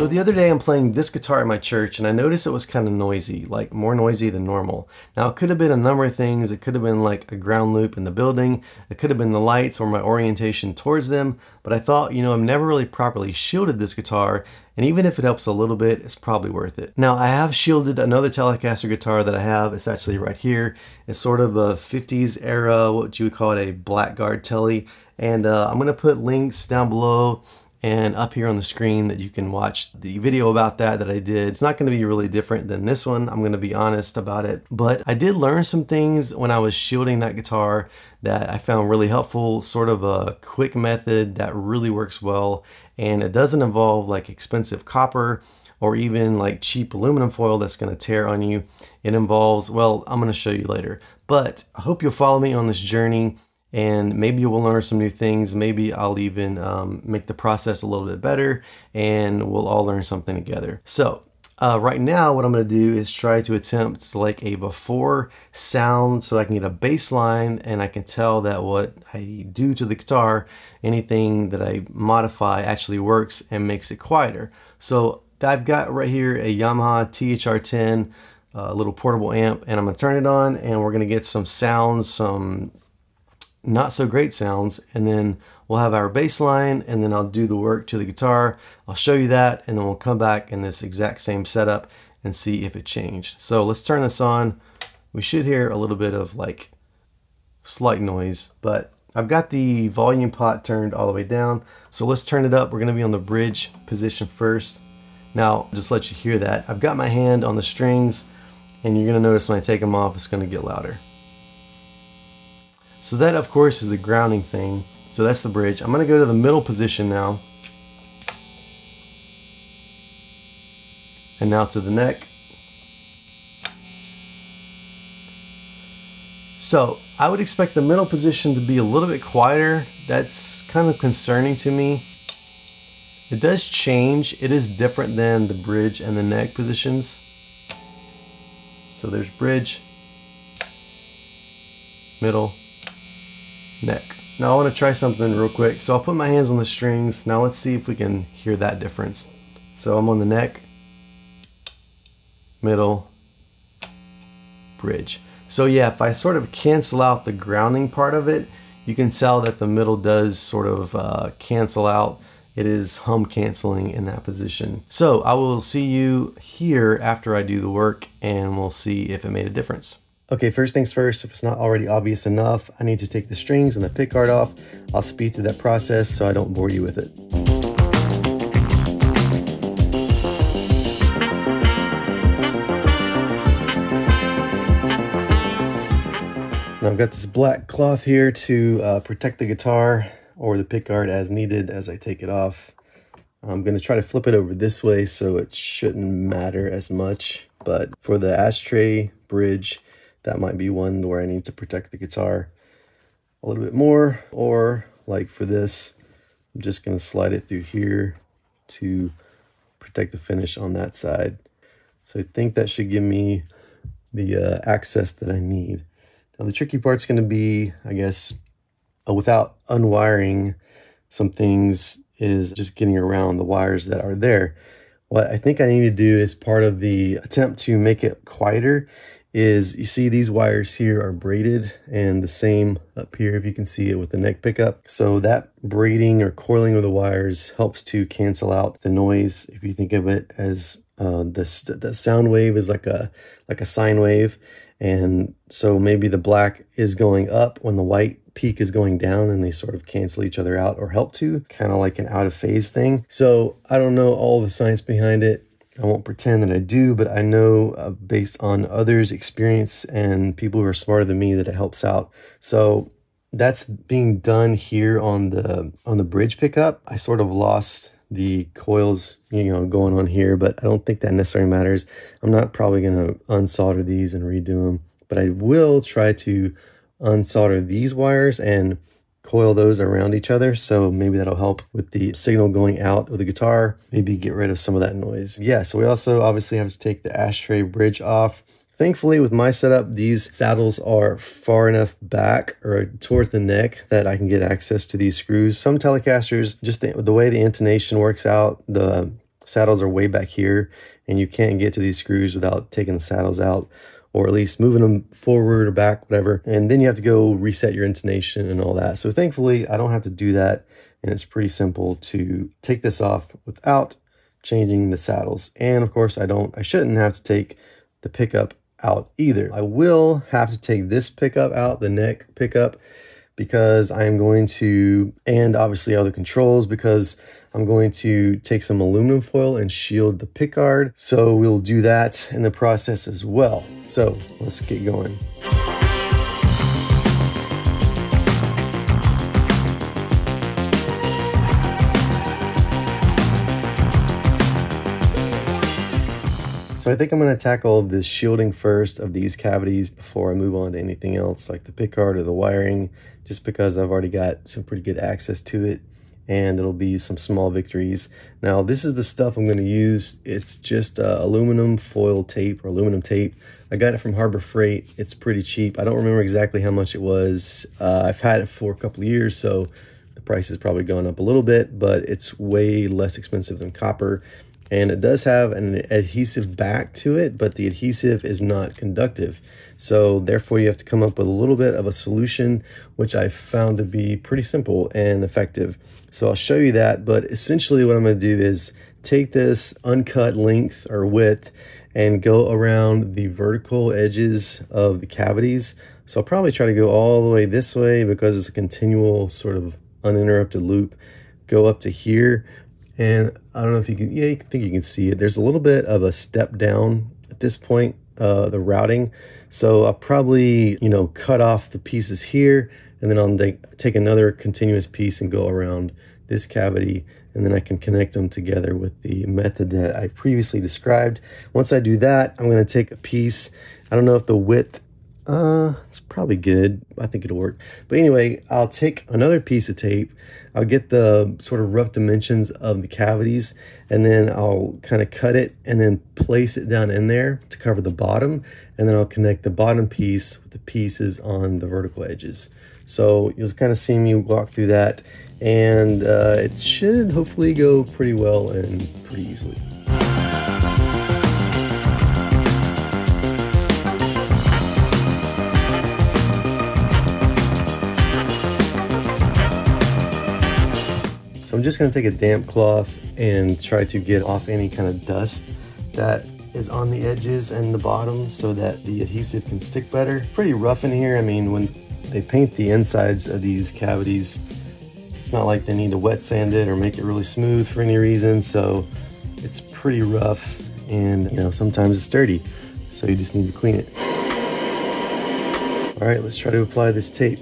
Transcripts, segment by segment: So the other day I'm playing this guitar at my church and I noticed it was kind of noisy, like more noisy than normal. Now it could have been a number of things. It could have been like a ground loop in the building. It could have been the lights or my orientation towards them. But I thought, you know, I've never really properly shielded this guitar. And even if it helps a little bit, it's probably worth it. Now I have shielded another Telecaster guitar that I have. It's actually right here. It's sort of a 50s era, what you would call it, a Blackguard Tele. And I'm going to put links down below and up here on the screen that you can watch the video about that I did. It's not going to be really different than this one. I'm going to be honest about it. But I did learn some things when I was shielding that guitar that I found really helpful, sort of a quick method that really works well. And it doesn't involve like expensive copper or even like cheap aluminum foil that's going to tear on you. It involves, well, I'm going to show you later. But I hope you'll follow me on this journey. And maybe we'll learn some new things. Maybe I'll even make the process a little bit better and we'll all learn something together. So right now what I'm going to do is try to attempt like a before sound so I can get a bass line and I can tell that what I do to the guitar, anything that I modify actually works and makes it quieter. So I've got right here a Yamaha THR10, a little portable amp, and I'm going to turn it on and we're going to get some sounds, some not so great sounds, and then we'll have our bass line and then I'll do the work to the guitar. I'll show you that and then we'll come back in this exact same setup and see if it changed. So let's turn this on. We should hear a little bit of like slight noise, but I've got the volume pot turned all the way down. So let's turn it up. We're going to be on the bridge position first. Now just let you hear that. I've got my hand on the strings and you're going to notice when I take them off, it's going to get louder. So that of course is a grounding thing. So that's the bridge. I'm gonna go to the middle position now. And now to the neck. So I would expect the middle position to be a little bit quieter. That's kind of concerning to me. It does change. It is different than the bridge and the neck positions. So there's bridge, middle, neck. Now I want to try something real quick. So I'll put my hands on the strings. Now let's see if we can hear that difference. So I'm on the neck, middle, bridge. So yeah, if I sort of cancel out the grounding part of it, you can tell that the middle does sort of cancel out. It is hum canceling in that position. So I will see you here after I do the work and we'll see if it made a difference. Okay, first things first, if it's not already obvious enough, I need to take the strings and the pickguard off. I'll speed through that process so I don't bore you with it. Now I've got this black cloth here to protect the guitar or the pickguard as needed as I take it off. I'm gonna try to flip it over this way so it shouldn't matter as much, but for the ashtray bridge, that might be one where I need to protect the guitar a little bit more, or like for this, I'm just going to slide it through here to protect the finish on that side. So I think that should give me the access that I need. Now the tricky part's going to be, I guess, without unwiring some things, is just getting around the wires that are there. What I think I need to do is part of the attempt to make it quieter is, you see these wires here are braided, and the same up here if you can see it with the neck pickup. So that braiding or coiling of the wires helps to cancel out the noise. If you think of it as the sound wave is like a sine wave, and so maybe the black is going up when the white peak is going down and they sort of cancel each other out, or help to, kind of like an out of phase thing. So I don't know all the science behind it. I won't pretend that I do, but I know based on others' experience and people who are smarter than me that it helps out. So that's being done here on the bridge pickup. I sort of lost the coils, you know, going on here, but I don't think that necessarily matters. I'm not probably going to unsolder these and redo them, but I will try to unsolder these wires and coil those around each other, so maybe that'll help with the signal going out of the guitar, maybe get rid of some of that noise. Yeah, so we also obviously have to take the ashtray bridge off. Thankfully with my setup, these saddles are far enough back or towards the neck that I can get access to these screws. Some Telecasters, just the way the intonation works out, the Saddles are way back here, and you can't get to these screws without taking the saddles out, or at least moving them forward or back, whatever. And then you have to go reset your intonation and all that. So thankfully, I don't have to do that. And it's pretty simple to take this off without changing the saddles. And of course, I shouldn't have to take the pickup out either. I will have to take this pickup out, the neck pickup, because I'm going to, and obviously other controls, because I'm going to take some aluminum foil and shield the pickguard. So we'll do that in the process as well. So let's get going. So I think I'm going to tackle the shielding first of these cavities before I move on to anything else like the pickguard or the wiring, just because I've already got some pretty good access to it and it'll be some small victories. Now this is the stuff I'm going to use. It's just aluminum foil tape or aluminum tape. I got it from Harbor Freight. It's pretty cheap. I don't remember exactly how much it was. I've had it for a couple of years, so the price has probably gone up a little bit, but it's way less expensive than copper. And it does have an adhesive back to it, but the adhesive is not conductive. So therefore you have to come up with a little bit of a solution, which I found to be pretty simple and effective. So I'll show you that, but essentially what I'm gonna do is take this uncut length or width and go around the vertical edges of the cavities. So I'll probably try to go all the way this way because it's a continual sort of uninterrupted loop, go up to here. And I don't know if you can, yeah, I think you can see it. There's a little bit of a step down at this point, the routing. So I'll probably, you know, cut off the pieces here, and then I'll take another continuous piece and go around this cavity, and then I can connect them together with the method that I previously described. Once I do that, I'm gonna take a piece. I don't know if the width, it's probably good. I think it'll work. But anyway, I'll take another piece of tape. I'll get the sort of rough dimensions of the cavities, and then I'll kind of cut it and then place it down in there to cover the bottom. And then I'll connect the bottom piece with the pieces on the vertical edges. So you'll kind of see me walk through that, and it should hopefully go pretty well and pretty easily. I'm just gonna take a damp cloth and try to get off any kind of dust that is on the edges and the bottom so that the adhesive can stick better. Pretty rough in here. I mean, when they paint the insides of these cavities, it's not like they need to wet sand it or make it really smooth for any reason. So it's pretty rough, and you know, sometimes it's dirty. So you just need to clean it. All right, let's try to apply this tape.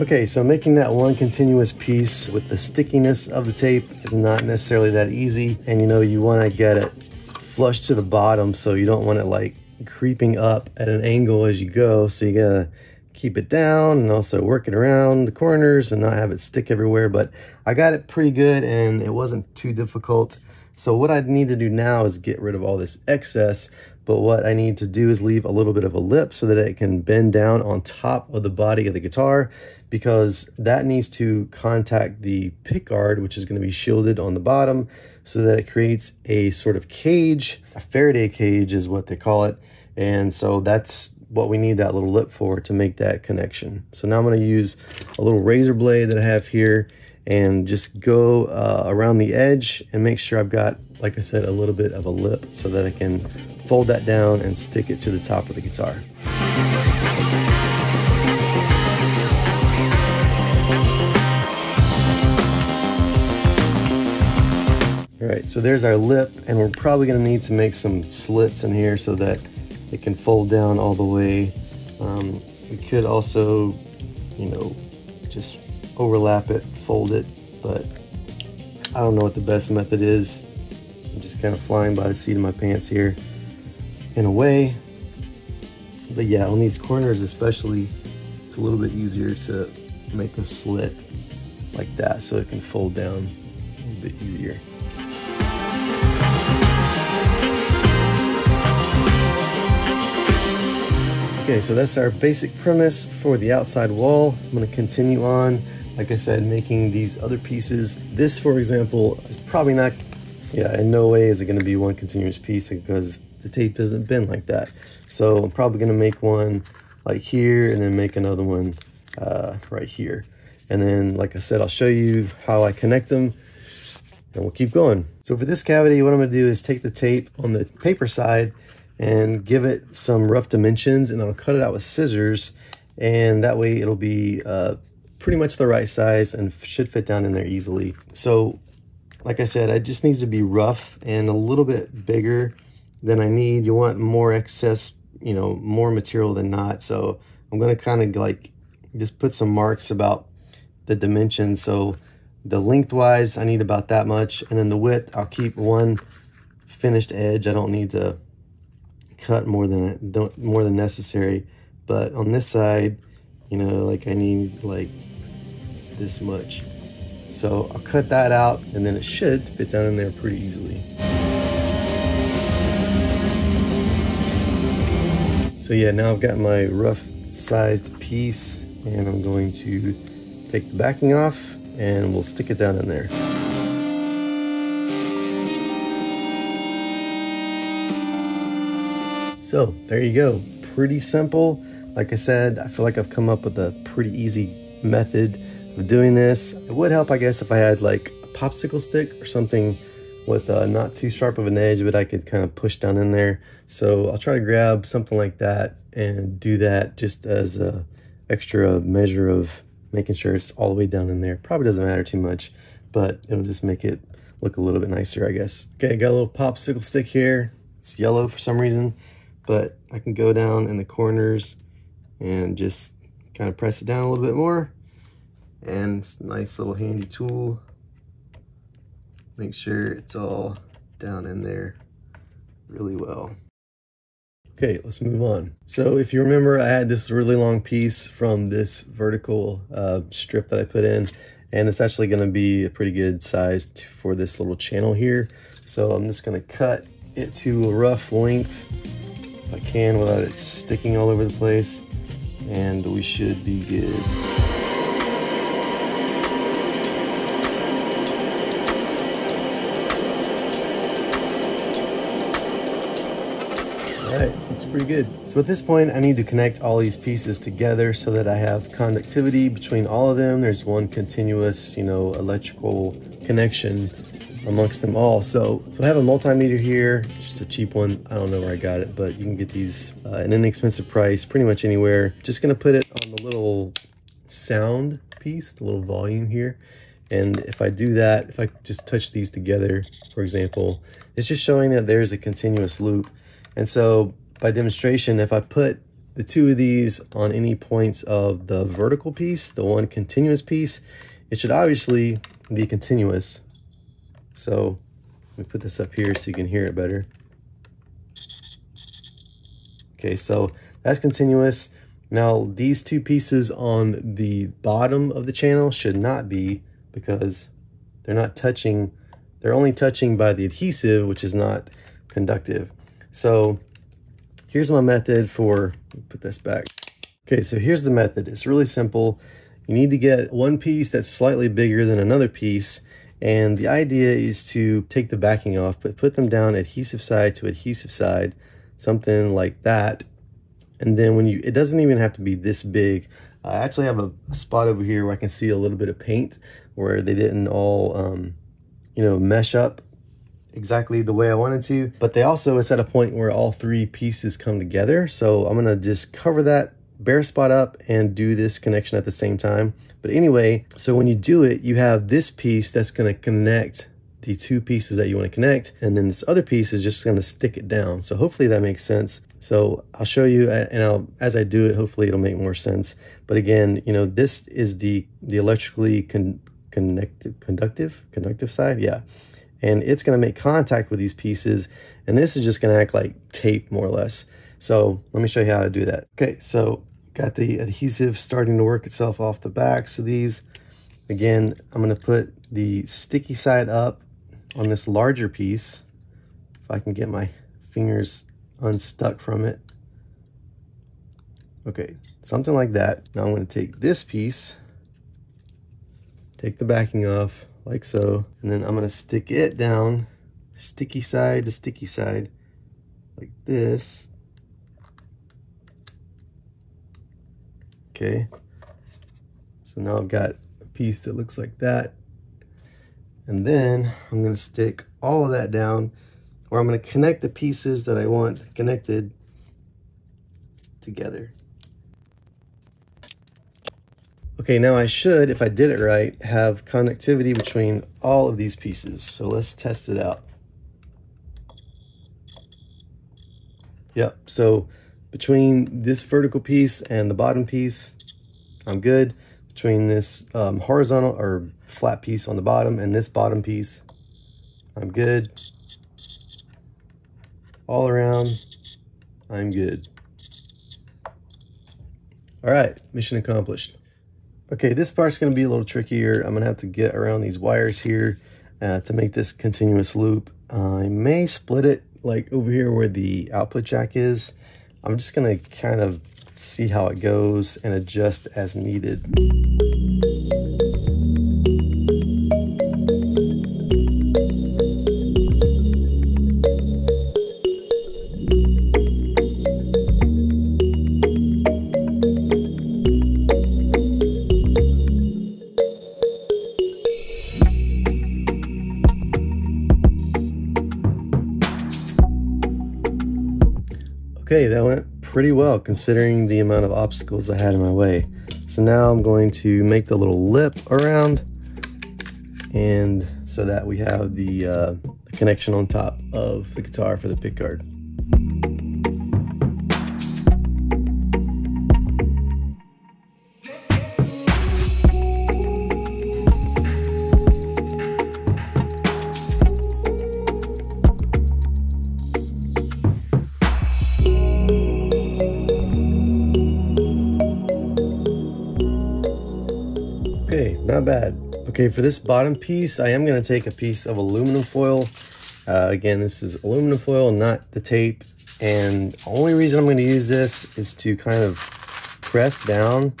Okay, so making that one continuous piece with the stickiness of the tape is not necessarily that easy. And you know, you wanna get it flush to the bottom, so you don't want it like creeping up at an angle as you go. So you gotta keep it down and also work it around the corners and not have it stick everywhere. But I got it pretty good and it wasn't too difficult. So what I need to do now is get rid of all this excess, but what I need to do is leave a little bit of a lip so that it can bend down on top of the body of the guitar, because that needs to contact the pickguard, which is going to be shielded on the bottom, so that it creates a sort of cage. A Faraday cage is what they call it. And so that's what we need that little lip for, to make that connection. So now I'm going to use a little razor blade that I have here and just go around the edge and make sure I've got, like I said, a little bit of a lip so that I can fold that down and stick it to the top of the guitar. All right, so there's our lip, and we're probably gonna need to make some slits in here so that it can fold down all the way. We could also, you know, just overlap it, fold it, but I don't know what the best method is. I'm just kind of flying by the seat of my pants here in a way. But yeah, on these corners especially, it's a little bit easier to make a slit like that so it can fold down a little bit easier. Okay, so that's our basic premise for the outside wall. I'm gonna continue on, like I said, making these other pieces. This, for example, is probably not, yeah, in no way is it gonna be one continuous piece because the tape doesn't bend like that. So I'm probably gonna make one like here and then make another one right here. And then, like I said, I'll show you how I connect them and we'll keep going. So for this cavity, what I'm gonna do is take the tape on the paper side and give it some rough dimensions, and I'll cut it out with scissors, and that way it'll be pretty much the right size and should fit down in there easily. So like I said, it just needs to be rough and a little bit bigger than I need. You want more excess, you know, more material than not. So I'm gonna kind of like just put some marks about the dimensions. So the lengthwise, I need about that much, and then the width, I'll keep one finished edge. I don't need to cut more than necessary, but on this side, you know, like I need like this much, so I'll cut that out and then it should fit down in there pretty easily. So yeah, now I've got my rough sized piece and I'm going to take the backing off and we'll stick it down in there. So there you go, pretty simple. Like I said, I feel like I've come up with a pretty easy method of doing this. It would help, I guess, if I had like a popsicle stick or something with not too sharp of an edge, but I could kind of push down in there. So I'll try to grab something like that and do that just as a extra measure of making sure it's all the way down in there. Probably doesn't matter too much, but it'll just make it look a little bit nicer, I guess. Okay, got a little popsicle stick here. It's yellow for some reason, but I can go down in the corners and just kind of press it down a little bit more. And it's a nice little handy tool. Make sure it's all down in there really well. Okay, let's move on. So if you remember, I had this really long piece from this vertical strip that I put in, and it's actually gonna be a pretty good size for this little channel here. So I'm just gonna cut it to a rough length I can without it sticking all over the place, and we should be good. All right, looks pretty good. So at this point, I need to connect all these pieces together so that I have conductivity between all of them. There's one continuous, you know, electrical connection amongst them all. So I have a multimeter here, just a cheap one. I don't know where I got it, but you can get these at an inexpensive price pretty much anywhere. Just gonna put it on the little sound piece, the little volume here. And if I do that, if I just touch these together, for example, it's just showing that there's a continuous loop. And so by demonstration, if I put the two of these on any points of the vertical piece, the one continuous piece, it should obviously be continuous. So let me put this up here so you can hear it better. Okay, so that's continuous. Now these two pieces on the bottom of the channel should not be, because they're not touching. They're only touching by the adhesive, which is not conductive. So here's my method for, let me put this back. Okay, so here's the method. It's really simple. You need to get one piece that's slightly bigger than another piece. And the idea is to take the backing off, but put them down adhesive side to adhesive side, something like that. And then when you, it doesn't even have to be this big. I actually have a spot over here where I can see a little bit of paint where they didn't all, you know, mesh up exactly the way I wanted to. But they also, it's at a point where all three pieces come together. So I'm gonna just cover that bare spot up and do this connection at the same time. But anyway, so when you do it, you have this piece that's going to connect the two pieces that you want to connect, and then this other piece is just going to stick it down. So hopefully that makes sense. So I'll show you, and as I do it, hopefully it'll make more sense. But again, you know, this is the electrically conductive side, yeah, and it's going to make contact with these pieces, and this is just going to act like tape more or less. So let me show you how to do that. Okay, so got the adhesive starting to work itself off the back. So these, Again, I'm going to put the sticky side up on this larger piece. If I can get my fingers unstuck from it. Okay, something like that. Now I'm going to take this piece, take the backing off like so, and then I'm going to stick it down sticky side to sticky side like this. Okay, so now I've got a piece that looks like that. And then I'm going to stick all of that down, or I'm going to connect the pieces that I want connected together. Okay, now I should, if I did it right, have connectivity between all of these pieces. So let's test it out. Yep, so between this vertical piece and the bottom piece, I'm good. Between this horizontal or flat piece on the bottom and this bottom piece, I'm good. All around, I'm good. All right, mission accomplished. Okay, this part's gonna be a little trickier. I'm gonna have to get around these wires here to make this continuous loop. I may split it like over here where the output jack is. I'm just gonna kind of see how it goes and adjust as needed. Okay, that went pretty well considering the amount of obstacles I had in my way. So now I'm going to make the little lip around, and so that we have the connection on top of the guitar for the pickguard. Not bad. Okay, for this bottom piece, I am going to take a piece of aluminum foil. Again, this is aluminum foil, not the tape. And the only reason I'm going to use this is to kind of press down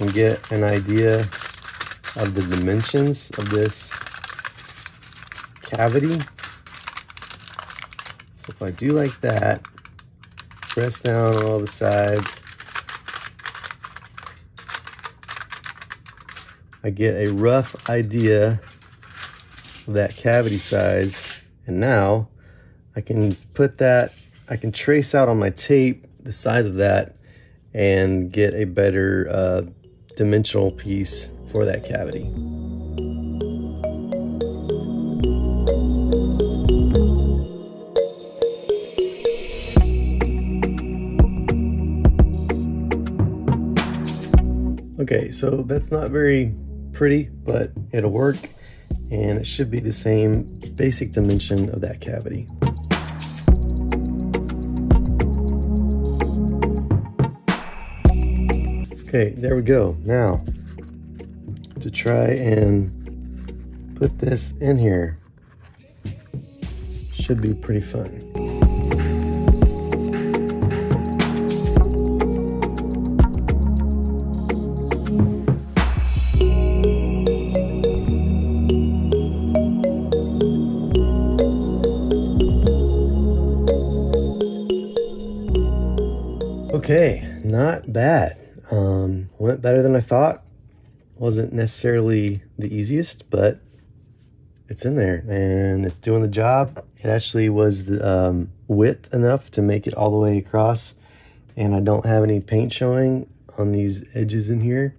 and get an idea of the dimensions of this cavity. So if I do like that, press down on all the sides, I get a rough idea of that cavity size. And now I can put that, I can trace out on my tape the size of that and get a better dimensional piece for that cavity. Okay, so that's not very pretty, but it'll work, and it should be the same basic dimension of that cavity. Okay, there we go. Now to try and put this in here should be pretty fun. Okay, not bad. Went better than I thought. Wasn't necessarily the easiest, but it's in there and it's doing the job. It actually was the width enough to make it all the way across, and I don't have any paint showing on these edges in here,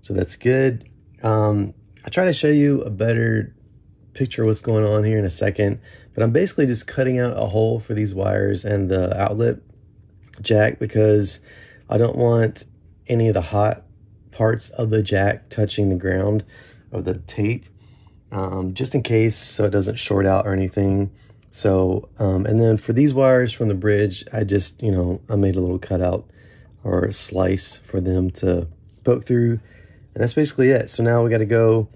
so that's good. I try to show you a better picture of what's going on here in a second, but I'm basically just cutting out a hole for these wires and the outlet jack because I don't want any of the hot parts of the jack touching the ground of the tape, just in case, so it doesn't short out or anything. So and then for these wires from the bridge, I just, I made a little cutout or a slice for them to poke through And that's basically it. So now we got to go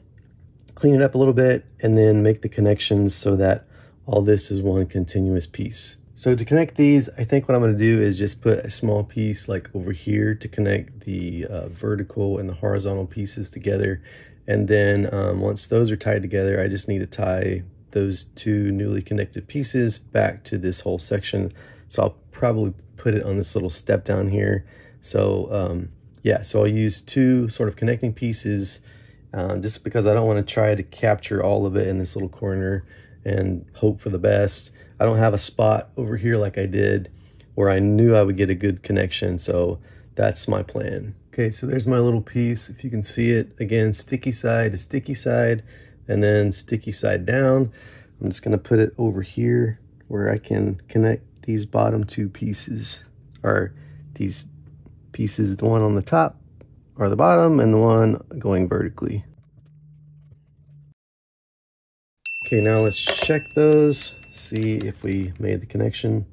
clean it up a little bit and then make the connections so that all this is one continuous piece. So to connect these, I think what I'm going to do is just put a small piece like over here to connect the vertical and the horizontal pieces together. And then once those are tied together, I just need to tie those two newly connected pieces back to this whole section. So I'll probably put it on this little step down here. So yeah, so I'll use two sort of connecting pieces just because I don't want to try to capture all of it in this little corner and hope for the best. I don't have a spot over here like I did where I knew I would get a good connection. So that's my plan. Okay, so there's my little piece. If you can see it, again, sticky side to sticky side, and then sticky side down. I'm just gonna put it over here where I can connect these bottom two pieces, or these pieces, the one on the top or the bottom and the one going vertically. Okay, now let's check those, see if we made the connection.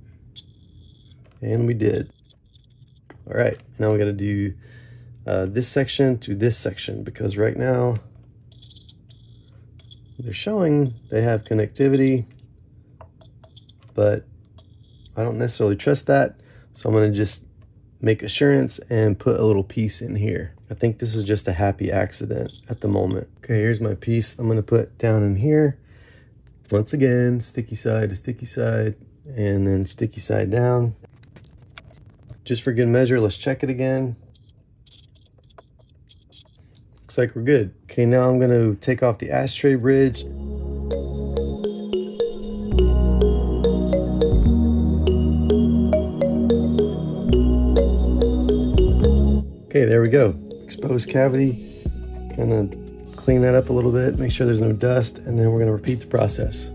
And we did. All right, now we gotta do this section to this section, because right now they're showing they have connectivity, but I don't necessarily trust that. So I'm gonna just make assurance and put a little piece in here. I think this is just a happy accident at the moment. Okay, here's my piece I'm gonna put down in here. Once again, sticky side to sticky side, and then sticky side down. Just for good measure, let's check it again. Looks like we're good. Okay, now I'm gonna take off the ashtray bridge. Okay, there we go. Exposed cavity. Gonna clean that up a little bit, make sure there's no dust, and then we're gonna repeat the process.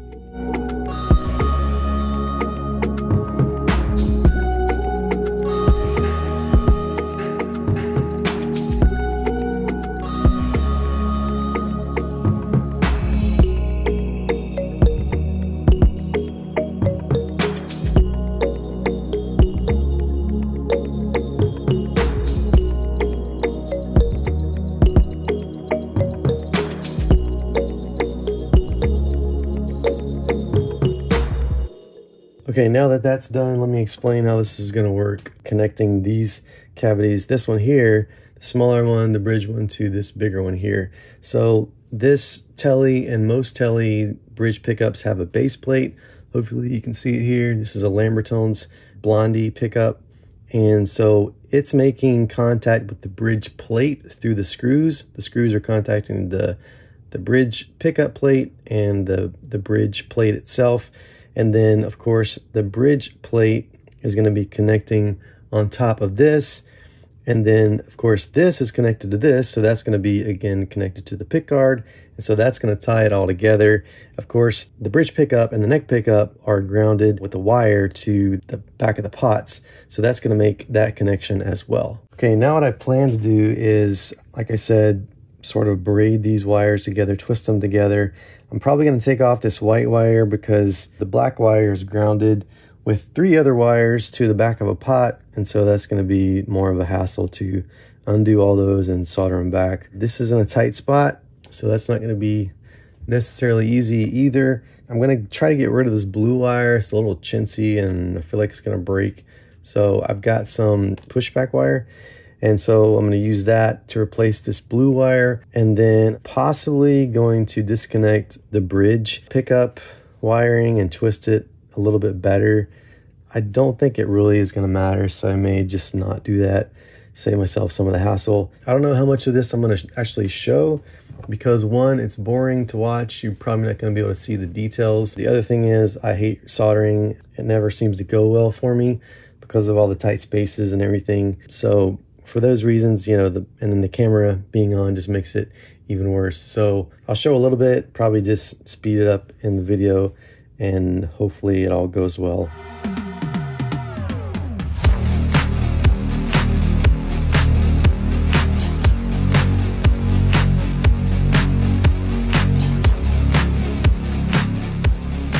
Okay, now that that's done, let me explain how this is gonna work, connecting these cavities, this one here, the smaller one, the bridge one, to this bigger one here. So this Tele and most Tele bridge pickups have a base plate. Hopefully you can see it here. This is a Lambertones Blondie pickup. And so it's making contact with the bridge plate through the screws. The screws are contacting the bridge pickup plate and the bridge plate itself. And then, of course, the bridge plate is going to be connecting on top of this. And then, of course, this is connected to this. So that's going to be, again, connected to the pick guard. And so that's going to tie it all together. Of course, the bridge pickup and the neck pickup are grounded with a wire to the back of the pots. So that's going to make that connection as well. Okay, now what I plan to do is, like I said, sort of braid these wires together, twist them together. I'm probably going to take off this white wire because the black wire is grounded with three other wires to the back of a pot. And so that's going to be more of a hassle to undo all those and solder them back. This is in a tight spot, so that's not going to be necessarily easy either. I'm going to try to get rid of this blue wire. It's a little chintzy and I feel like it's going to break. So I've got some pushback wire. And so I'm going to use that to replace this blue wire, and then possibly going to disconnect the bridge pickup wiring and twist it a little bit better. I don't think it really is going to matter, so I may just not do that, save myself some of the hassle. I don't know how much of this I'm going to actually show because, one, it's boring to watch. You're probably not going to be able to see the details. The other thing is I hate soldering. It never seems to go well for me because of all the tight spaces and everything. So for those reasons, you know, and then the camera being on just makes it even worse. So I'll show a little bit, probably just speed it up in the video, and hopefully it all goes well.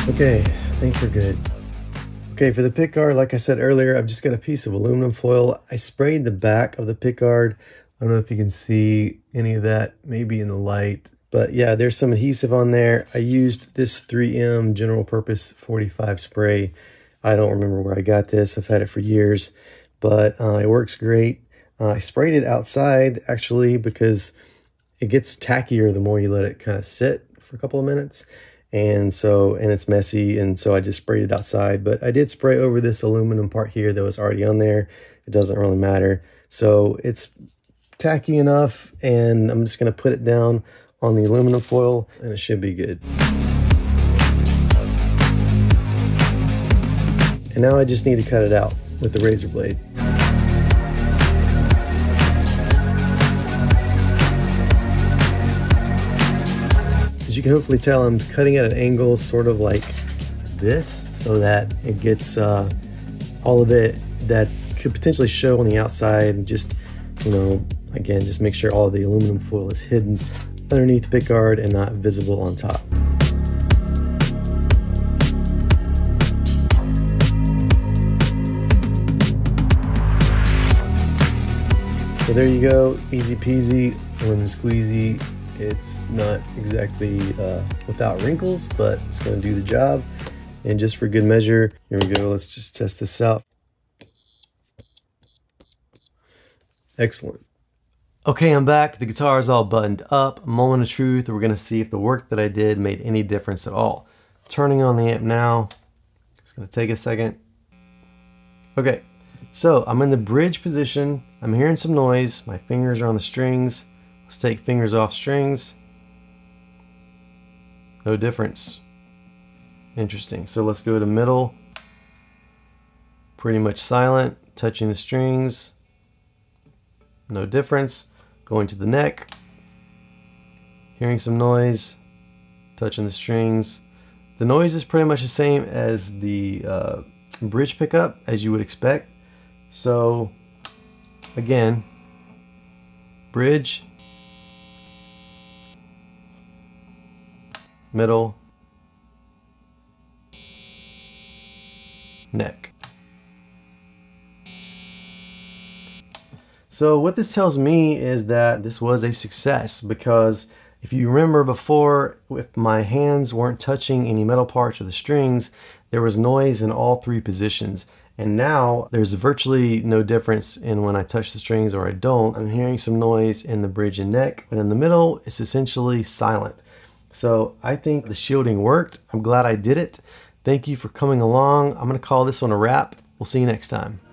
Okay, I think we're good. Okay, for the pickguard, like I said earlier, I've just got a piece of aluminum foil. I sprayed the back of the pickguard I don't know if you can see any of that maybe in the light, but yeah, there's some adhesive on there. I used this 3M General Purpose 45 spray. I don't remember where I got this. I've had it for years, but it works great. I sprayed it outside actually because it gets tackier the more you let it kind of sit for a couple of minutes. And it's messy, and so I just sprayed it outside. But I did spray over this aluminum part here that was already on there. It doesn't really matter. So it's tacky enough, and I'm just gonna put it down on the aluminum foil, and it should be good. And now I just need to cut it out with the razor blade. You can hopefully tell I'm cutting at an angle sort of like this, so that it gets all of it that could potentially show on the outside, and just, you know, again, just make sure all the aluminum foil is hidden underneath the pickguard and not visible on top. So there you go, easy peasy, lemon squeezy. It's not exactly without wrinkles, but it's gonna do the job. And just for good measure, here we go, let's just test this out. Excellent. Okay, I'm back, the guitar is all buttoned up. Moment of truth, we're gonna see if the work that I did made any difference at all. Turning on the amp now, it's gonna take a second. Okay, so I'm in the bridge position, I'm hearing some noise, my fingers are on the strings. Let's take fingers off strings. No difference. Interesting. So let's go to middle. Pretty much silent, touching the strings. No difference. Going to the neck. Hearing some noise, touching the strings. The noise is pretty much the same as the bridge pickup, as you would expect. So again, bridge, middle, neck. So what this tells me is that this was a success, because if you remember before, if my hands weren't touching any metal parts or the strings, there was noise in all three positions. And now there's virtually no difference in when I touch the strings or I don't. I'm hearing some noise in the bridge and neck, but in the middle, it's essentially silent. So I think the shielding worked. I'm glad I did it. Thank you for coming along. I'm gonna call this one a wrap. We'll see you next time.